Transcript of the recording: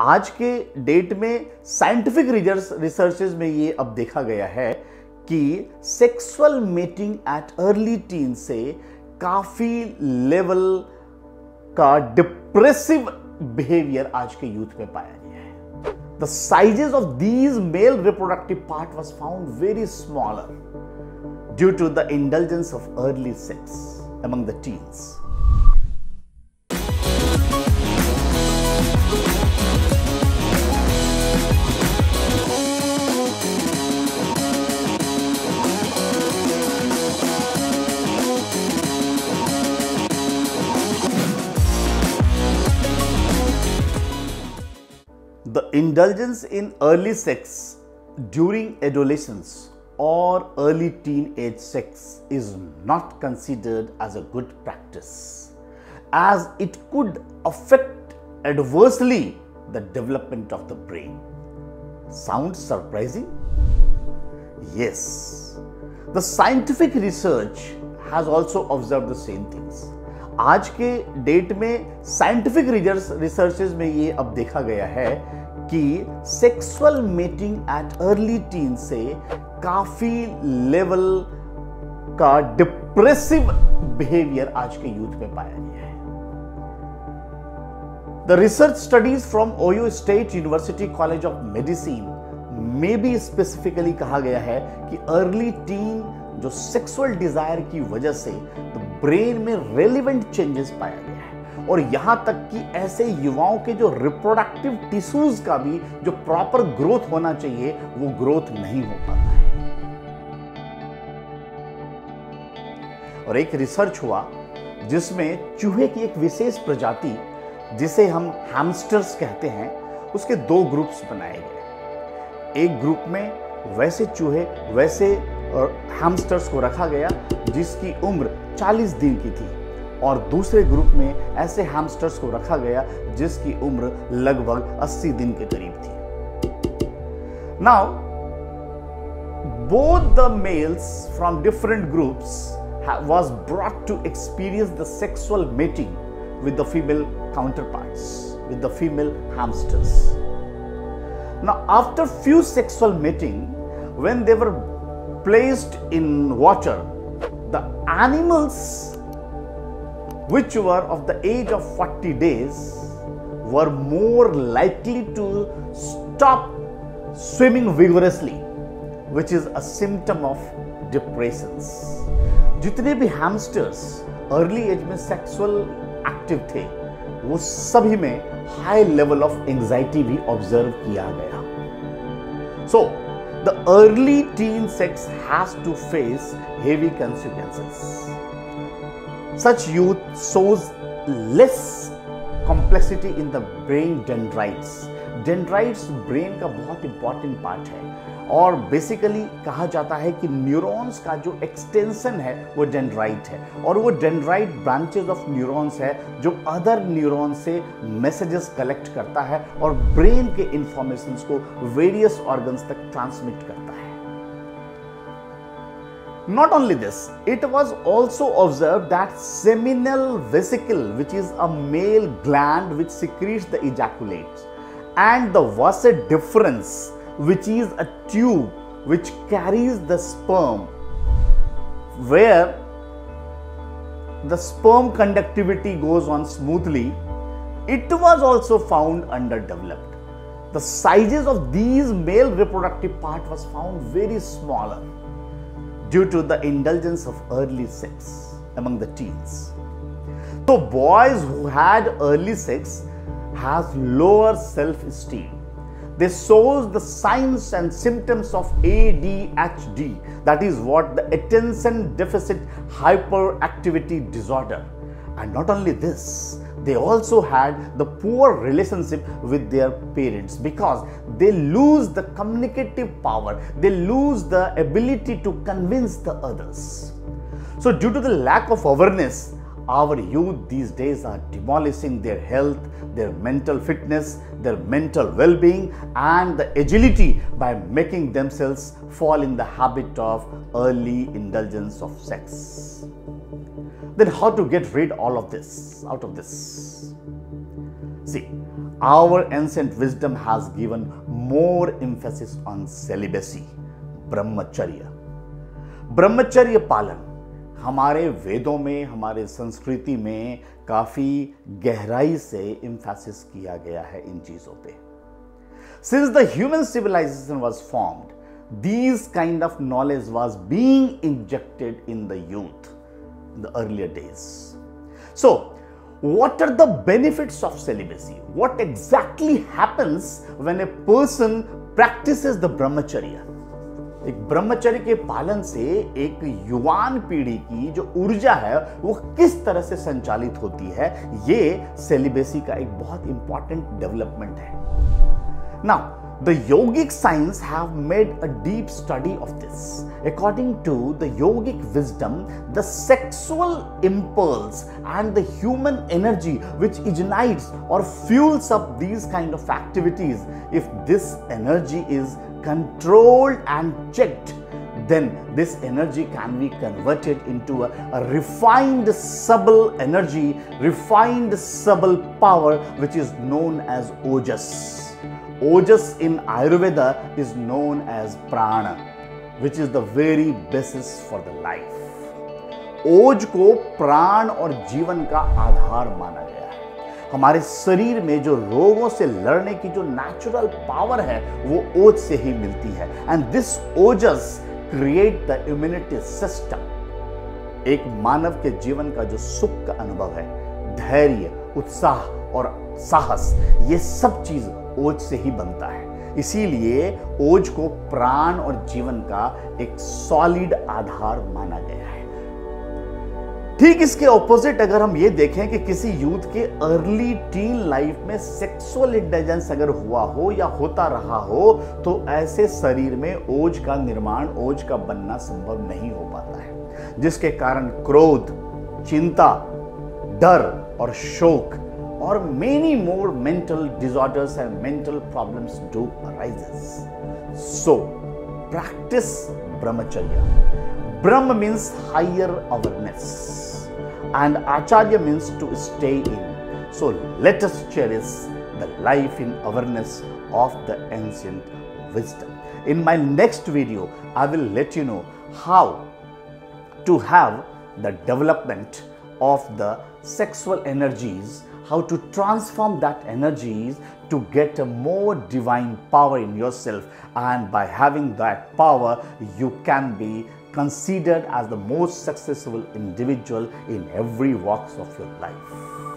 आज के डेट में साइंटिफिक रिसर्चेस में ये अब देखा गया है कि sexual mating at early teen से काफ़ी लेवल का डिप्रेसिव बिहेवियर आज के यूथ में पाया गया है। The sizes of these male reproductive part was found very smaller due to the indulgence of early sex among the teens. The indulgence in early sex during adolescence or early teenage sex is not considered as a good practice, as it could affect adversely the development of the brain. Sounds surprising? Yes. The scientific research has also observed the same things. आज के date में scientific researches में ये अब देखा गया है कि sexual mating at early teen से काफी लेवल का डिप्रेसिव बिहेवियर आज के यूथ में पाया गया है। The research studies from OYO State University College of Medicine में भी स्पेसिफिकली कहा गया है कि अर्ली टीन जो सेक्सुअल डिजायर की वजह से तो ब्रेन में रेलिवेंट चेंजेस पाया गया है और यहां तक कि ऐसे युवाओं के जो रिप्रोडक्टिव टिश्यूज का भी जो प्रॉपर ग्रोथ होना चाहिए वो ग्रोथ नहीं हो पाता है। और एक रिसर्च हुआ जिसमें चूहे की एक विशेष प्रजाति जिसे हम हैमस्टर्स कहते हैं उसके दो ग्रुप्स बनाए गए। एक ग्रुप में वैसे चूहे वैसे हैमस्टर्स को रखा गया जिसकी उम्र 40 दिन की थी और दूसरे ग्रुप में ऐसे हैमस्टर्स को रखा गया जिसकी उम्र लगभग 80 दिन के करीब थी। Now both the males from different groups was brought to experience the sexual mating with the female counterparts, with the female hamsters. Now, after few sexual mating, when they were placed in water, the animals which were of the age of 40 days were more likely to stop swimming vigorously, which is a symptom of depressions. जितने भी hamsters early age में sexual active थे वो सभी में high level of anxiety भी observe किया गया। So the early teen sex has to face heavy consequences. Such youth shows less complexity in the brain dendrites. Dendrites brain का बहुत इंपॉर्टेंट पार्ट है और बेसिकली कहा जाता है कि न्यूरॉन्स का जो एक्सटेंशन है वो डेंड्राइट है और वो डेंड्राइट ब्रांचेज ऑफ न्यूरॉन्स है जो अदर न्यूरॉन से मैसेजेस कलेक्ट करता है और ब्रेन के इंफॉर्मेशंस को वेरियस ऑर्गन्स तक ट्रांसमिट करता है। Not only this, it was also observed that seminal vesicle, which is a male gland which secretes the ejaculate, and the Vas Deferens, which is a tube which carries the sperm, where the sperm conductivity goes on smoothly, it was also found underdeveloped. The sizes of these male reproductive part was found very smaller due to the indulgence of early sex among the teens. So boys who had early sex has lower self-esteem. They shows the signs and symptoms of ADHD, that is what the attention deficit hyperactivity disorder. And not only this, they also had the poor relationship with their parents because they lose the communicative power, they lose the ability to convince the others. So due to the lack of awareness, our youth these days are demolishing their health, their mental fitness, their mental well-being and the agility by making themselves fall in the habit of early indulgence of sex. Then how to get rid all of this, out of this? See, our ancient wisdom has given more emphasis on celibacy, brahmacharya. ब्रह्मचर्य पालन हमारे वेदों में, हमारे संस्कृति में काफी गहराई से इम्फेसिस किया गया है इन चीजों पे. Since the human civilisation was formed, this kind of knowledge was being injected in the youth in the earlier days. So what are the benefits of celibacy? What exactly happens when a person practices the brahmacharya? एक ब्रह्मचर्य के पालन से एक युवान पीढ़ी की जो ऊर्जा है वो किस तरह से संचालित होती है, ये सेलिबेसी का एक बहुत इंपॉर्टेंट डेवलपमेंट है. Now the yogic science have made a deep study of this. According to the yogic wisdom, the sexual impulse and the human energy which ignites और fuels up these kind of activities, if this energy is controlled and checked, then this energy can be converted into a refined subtle energy, refined subtle power, which is known as ojas. Ojas in Ayurveda is known as prana, which is the very basis for the life. ओज को प्राण और जीवन का आधार माना गया. हमारे शरीर में जो रोगों से लड़ने की जो नेचुरल पावर है वो ओज से ही मिलती है. And this ojas create the immunity system. एक मानव के जीवन का जो सुख का अनुभव है, धैर्य, उत्साह और साहस, ये सब चीज ओज से ही बनता है. इसीलिए ओज को प्राण और जीवन का एक सॉलिड आधार माना गया है. ठीक इसके ऑपोजिट अगर हम ये देखें कि किसी यूथ के अर्ली टीन लाइफ में सेक्सुअल इंटेलिजेंस अगर हुआ हो या होता रहा हो, तो ऐसे शरीर में ओज का निर्माण, ओज का बनना संभव नहीं हो पाता है, जिसके कारण क्रोध, चिंता, डर और शोक और many more mental disorders and mental problems do arises. So practice brahmacharya. Brahma means higher awareness and acharya means to stay in. So let us cherish the life in awareness of the ancient wisdom. In my next video, I will let you know how to have the development of the sexual energies, how to transform that energies to get a more divine power in yourself, and by having that power you can be considered as the most successful individual in every walks of your life.